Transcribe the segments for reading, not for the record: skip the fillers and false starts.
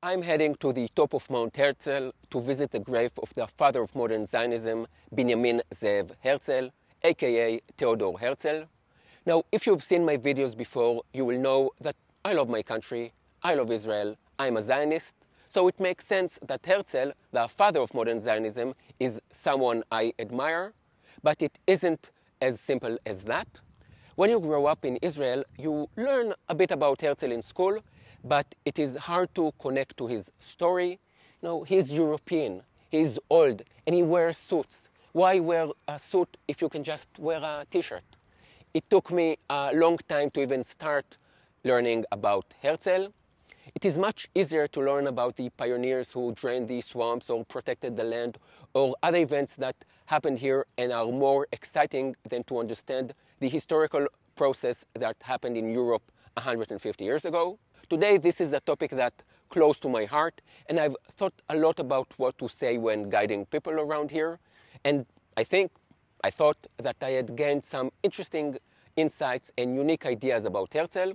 I'm heading to the top of Mount Herzl to visit the grave of the father of modern Zionism, Binyamin Ze'ev Herzl, aka Theodor Herzl. Now, if you've seen my videos before, you will know that I love my country, I love Israel, I'm a Zionist, so it makes sense that Herzl, the father of modern Zionism, is someone I admire, but it isn't as simple as that. When you grow up in Israel, you learn a bit about Herzl in school, but it is hard to connect to his story. No, he's European, he's old, and he wears suits. Why wear a suit if you can just wear a t-shirt? It took me a long time to even start learning about Herzl. It is much easier to learn about the pioneers who drained the swamps or protected the land or other events that happened here and are more exciting than to understand the historical process that happened in Europe 150 years ago. Today, this is a topic that's close to my heart, and I've thought a lot about what to say when guiding people around here. And I thought that I had gained some interesting insights and unique ideas about Herzl.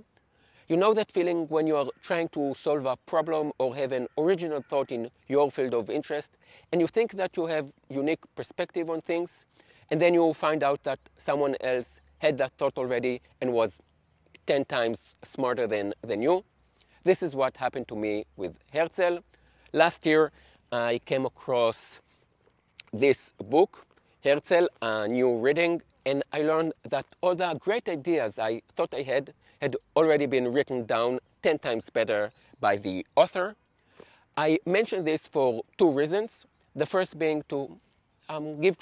You know that feeling when you are trying to solve a problem or have an original thought in your field of interest, and you think that you have unique perspective on things, and then you find out that someone else had that thought already and was 10 times smarter than you. This is what happened to me with Herzl. Last year, I came across this book, Herzl, A New Reading, and I learned that all the great ideas I thought I had already been written down 10 times better by the author. I mention this for two reasons. The first being to give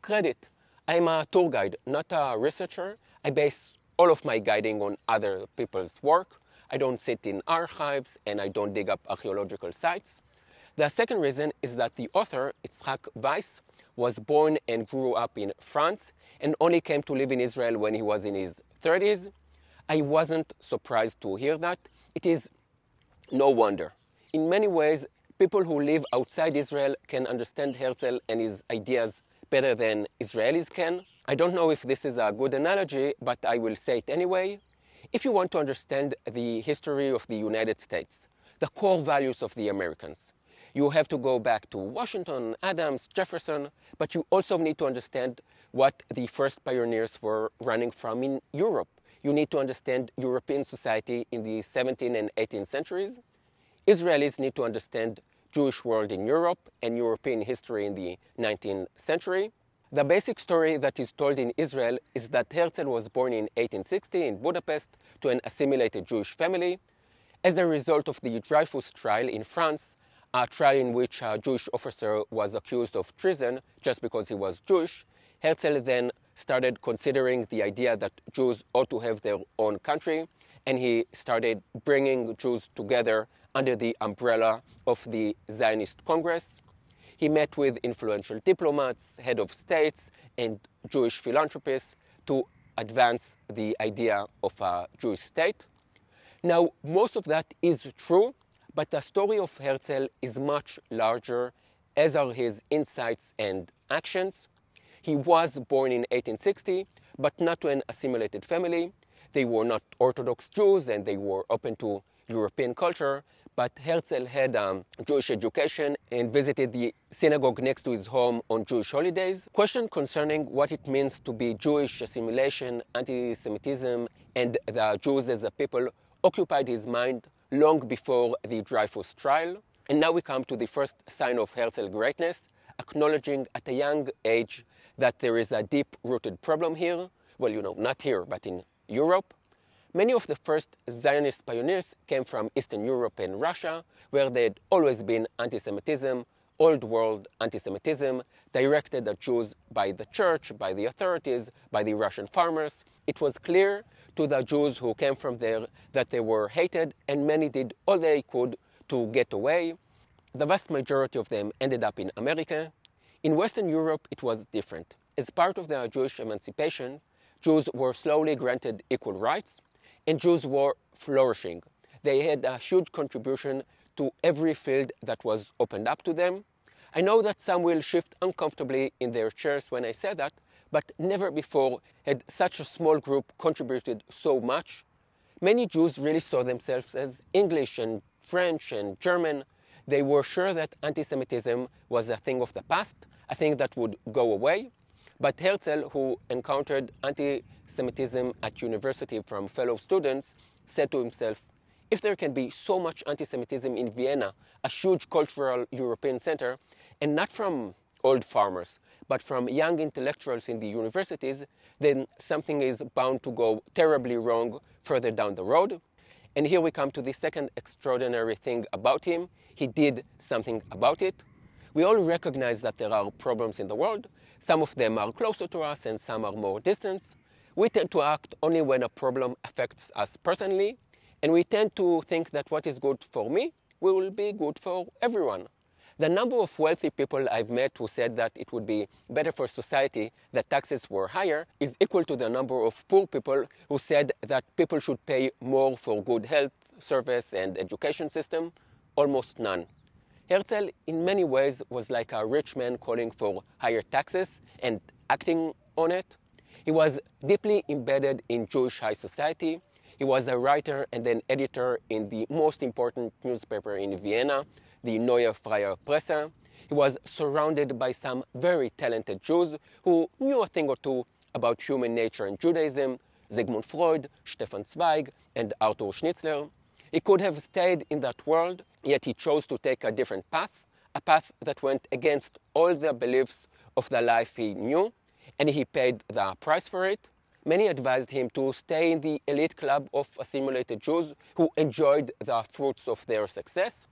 credit. I'm a tour guide, not a researcher. I base all of my guiding on other people's work. I don't sit in archives and I don't dig up archaeological sites. The second reason is that the author, Itzhak Weiss, was born and grew up in France and only came to live in Israel when he was in his 30s. I wasn't surprised to hear that. It is no wonder. In many ways, people who live outside Israel can understand Herzl and his ideas better than Israelis can. I don't know if this is a good analogy, but I will say it anyway. If you want to understand the history of the United States, the core values of the Americans, you have to go back to Washington, Adams, Jefferson, but you also need to understand what the first pioneers were running from in Europe. You need to understand European society in the 17th and 18th centuries. Israelis need to understand Jewish world in Europe and European history in the 19th century. The basic story that is told in Israel is that Herzl was born in 1860 in Budapest to an assimilated Jewish family. As a result of the Dreyfus trial in France, a trial in which a Jewish officer was accused of treason just because he was Jewish, Herzl then started considering the idea that Jews ought to have their own country, and he started bringing Jews together under the umbrella of the Zionist Congress. He met with influential diplomats, head of states, and Jewish philanthropists to advance the idea of a Jewish state. Now, most of that is true, but the story of Herzl is much larger, as are his insights and actions. He was born in 1860, but not to an assimilated family. They were not Orthodox Jews, and they were open to European culture, but Herzl had Jewish education and visited the synagogue next to his home on Jewish holidays. Questions concerning what it means to be Jewish, assimilation, anti-Semitism, and the Jews as a people occupied his mind long before the Dreyfus trial. And now we come to the first sign of Herzl's greatness, acknowledging at a young age that there is a deep-rooted problem here. Well, you know, not here, but in Europe. Many of the first Zionist pioneers came from Eastern Europe and Russia, where there had always been anti-Semitism, old world anti-Semitism, directed at Jews by the church, by the authorities, by the Russian farmers. It was clear to the Jews who came from there that they were hated, and many did all they could to get away. The vast majority of them ended up in America. In Western Europe, it was different. As part of their Jewish emancipation, Jews were slowly granted equal rights, and Jews were flourishing. They had a huge contribution to every field that was opened up to them. I know that some will shift uncomfortably in their chairs when I say that, but never before had such a small group contributed so much. Many Jews really saw themselves as English and French and German, they were sure that anti-Semitism was a thing of the past, a thing that would go away. But Herzl, who encountered anti-Semitism at university from fellow students, said to himself, if there can be so much anti-Semitism in Vienna, a huge cultural European center, and not from old farmers, but from young intellectuals in the universities, then something is bound to go terribly wrong further down the road. And here we come to the second extraordinary thing about him. He did something about it. We all recognize that there are problems in the world. Some of them are closer to us and some are more distant. We tend to act only when a problem affects us personally, and we tend to think that what is good for me will be good for everyone. The number of wealthy people I've met who said that it would be better for society that taxes were higher is equal to the number of poor people who said that people should pay more for good health, service, and education system, almost none. Herzl, in many ways, was like a rich man calling for higher taxes and acting on it. He was deeply embedded in Jewish high society. He was a writer and an editor in the most important newspaper in Vienna, the Neue Freie Presse. He was surrounded by some very talented Jews who knew a thing or two about human nature and Judaism, Sigmund Freud, Stefan Zweig, and Arthur Schnitzler. He could have stayed in that world, yet he chose to take a different path, a path that went against all the beliefs of the life he knew, and he paid the price for it. Many advised him to stay in the elite club of assimilated Jews who enjoyed the fruits of their success.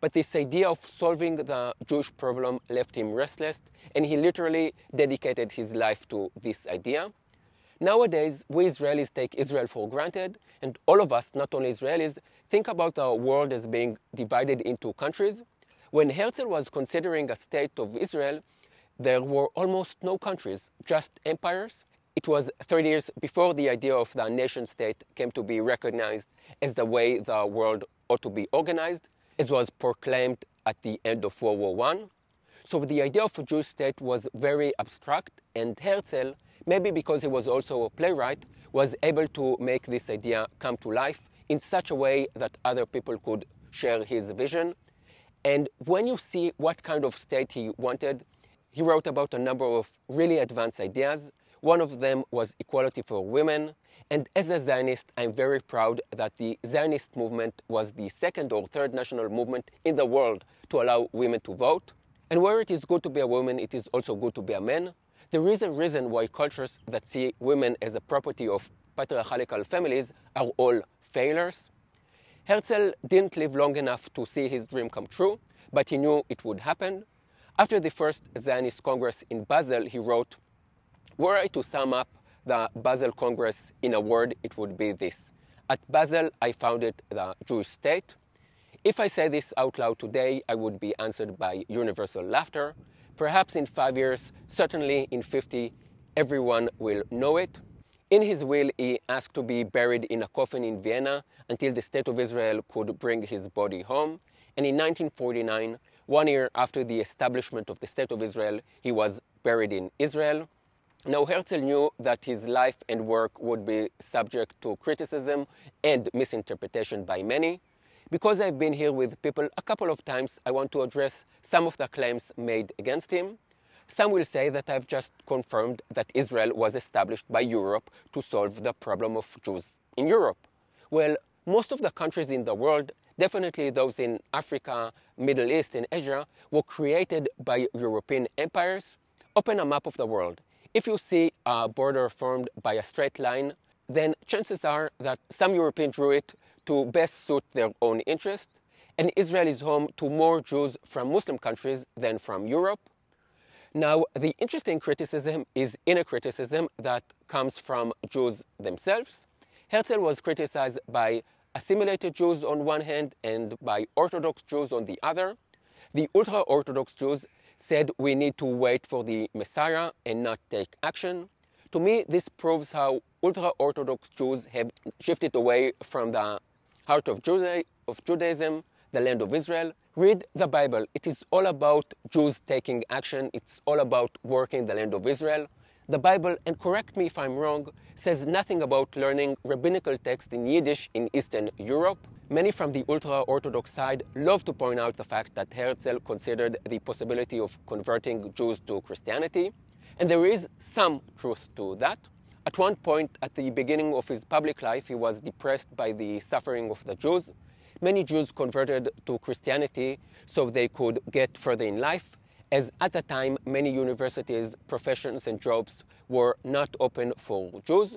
But this idea of solving the Jewish problem left him restless, and he literally dedicated his life to this idea. Nowadays, we Israelis take Israel for granted, and all of us, not only Israelis, think about the world as being divided into countries. When Herzl was considering a state of Israel, there were almost no countries, just empires. It was 30 years before the idea of the nation-state came to be recognized as the way the world ought to be organized, as was proclaimed at the end of World War I. So the idea of a Jewish state was very abstract, and Herzl, maybe because he was also a playwright, was able to make this idea come to life in such a way that other people could share his vision. And when you see what kind of state he wanted, he wrote about a number of really advanced ideas. One of them was equality for women, and as a Zionist, I'm very proud that the Zionist movement was the second or third national movement in the world to allow women to vote. And where it is good to be a woman, it is also good to be a man. There is a reason why cultures that see women as a property of patriarchal families are all failures. Herzl didn't live long enough to see his dream come true, but he knew it would happen. After the first Zionist Congress in Basel, he wrote, "Were I to sum up the Basel Congress in a word, it would be this. At Basel, I founded the Jewish state." If I say this out loud today, I would be answered by universal laughter. Perhaps in 5 years, certainly in 50, everyone will know it. In his will, he asked to be buried in a coffin in Vienna until the state of Israel could bring his body home. And in 1949, 1 year after the establishment of the state of Israel, he was buried in Israel. Now, Herzl knew that his life and work would be subject to criticism and misinterpretation by many. Because I've been here with people a couple of times, I want to address some of the claims made against him. Some will say that I've just confirmed that Israel was established by Europe to solve the problem of Jews in Europe. Well, most of the countries in the world, definitely those in Africa, Middle East, and Asia, were created by European empires. Open a map of the world. If you see a border formed by a straight line, then chances are that some Europeans drew it to best suit their own interest, and Israel is home to more Jews from Muslim countries than from Europe. Now, the interesting criticism is inner criticism that comes from Jews themselves. Herzl was criticized by assimilated Jews on one hand and by Orthodox Jews on the other. The ultra-Orthodox Jews said we need to wait for the Messiah and not take action. To me, this proves how ultra-Orthodox Jews have shifted away from the heart of Judaism, the land of Israel. Read the Bible. It is all about Jews taking action. It's all about working the land of Israel. The Bible, and correct me if I'm wrong, says nothing about learning rabbinical text in Yiddish in Eastern Europe. Many from the ultra-Orthodox side love to point out the fact that Herzl considered the possibility of converting Jews to Christianity, and there is some truth to that. At one point, at the beginning of his public life, he was depressed by the suffering of the Jews. Many Jews converted to Christianity so they could get further in life, as at the time many universities, professions and jobs were not open for Jews.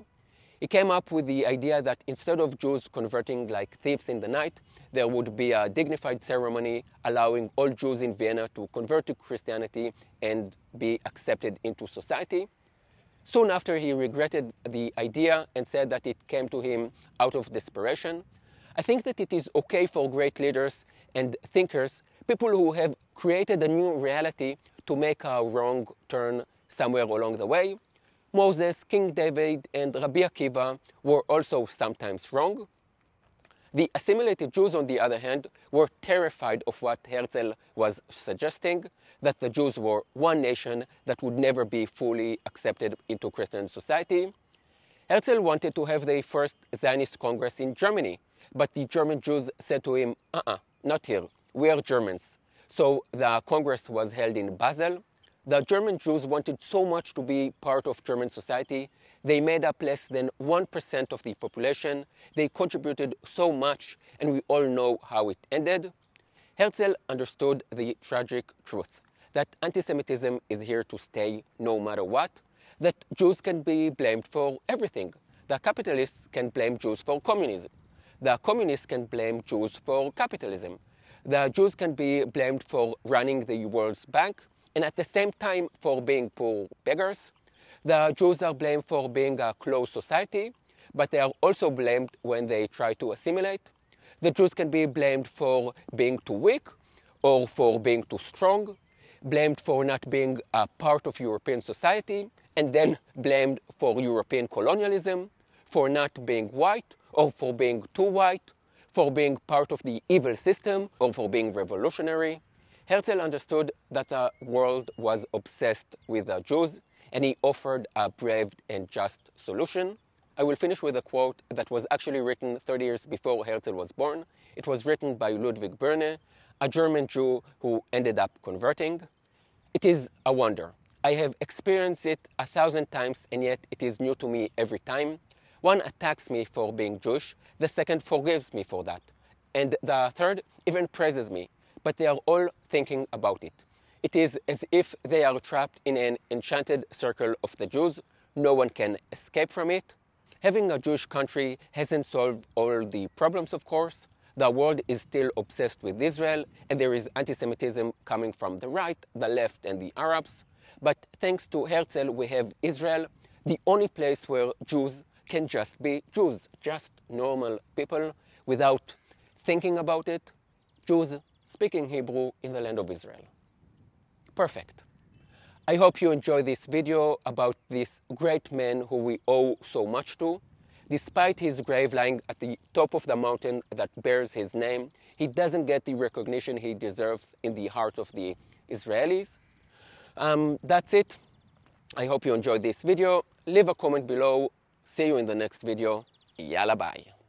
He came up with the idea that instead of Jews converting like thieves in the night, there would be a dignified ceremony allowing all Jews in Vienna to convert to Christianity and be accepted into society. Soon after, he regretted the idea and said that it came to him out of desperation. I think that it is okay for great leaders and thinkers, people who have created a new reality, to make a wrong turn somewhere along the way. Moses, King David, and Rabbi Akiva were also sometimes wrong. The assimilated Jews, on the other hand, were terrified of what Herzl was suggesting, that the Jews were one nation that would never be fully accepted into Christian society. Herzl wanted to have the first Zionist Congress in Germany, but the German Jews said to him, not here, we are Germans. So the Congress was held in Basel. The German Jews wanted so much to be part of German society. They made up less than 1% of the population. They contributed so much, and we all know how it ended. Herzl understood the tragic truth, that antisemitism is here to stay no matter what, that Jews can be blamed for everything. The capitalists can blame Jews for communism. The communists can blame Jews for capitalism. The Jews can be blamed for running the World's Bank, and at the same time for being poor beggars. The Jews are blamed for being a closed society, but they are also blamed when they try to assimilate. The Jews can be blamed for being too weak or for being too strong, blamed for not being a part of European society, and then blamed for European colonialism, for not being white or for being too white, for being part of the evil system or for being revolutionary. Herzl understood that the world was obsessed with the Jews, and he offered a brave and just solution. I will finish with a quote that was actually written 30 years before Herzl was born. It was written by Ludwig Berne, a German Jew who ended up converting. "It is a wonder. I have experienced it 1,000 times, and yet it is new to me every time. One attacks me for being Jewish, the second forgives me for that, and the third even praises me. But they are all thinking about it. It is as if they are trapped in an enchanted circle of the Jews. No one can escape from it." Having a Jewish country hasn't solved all the problems, of course. The world is still obsessed with Israel, and there is anti-Semitism coming from the right, the left, and the Arabs. But thanks to Herzl, we have Israel, the only place where Jews can just be Jews, just normal people, without thinking about it. Jews speaking Hebrew in the land of Israel. Perfect. I hope you enjoy this video about this great man who we owe so much to. Despite his grave lying at the top of the mountain that bears his name, he doesn't get the recognition he deserves in the heart of the Israelis. That's it. I hope you enjoyed this video. Leave a comment below. See you in the next video. Yalla bye.